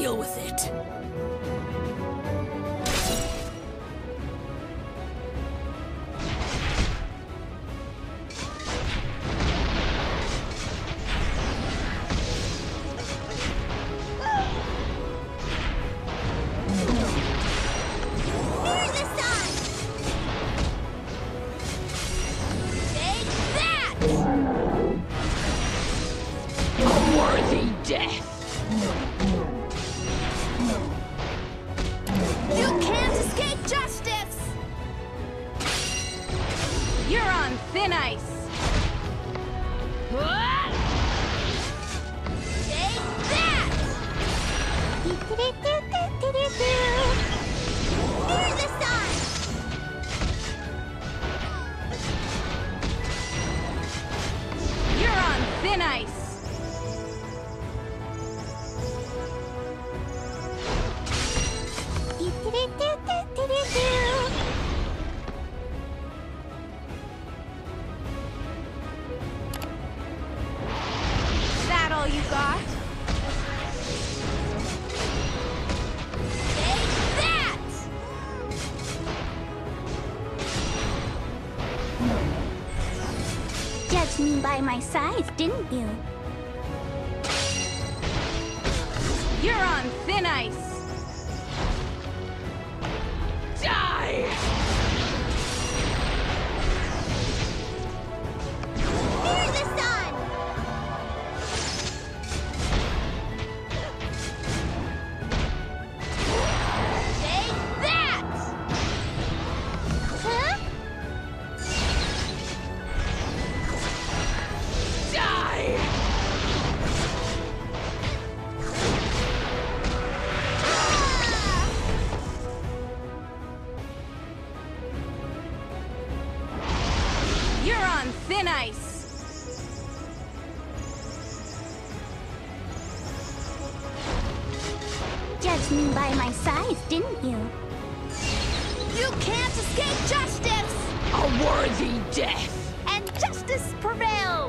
deal with it. By my size, didn't you? You're on thin ice! Die! Fear the sun! Take that! Huh? By my size, didn't you? You can't escape justice! A worthy death! And justice prevails!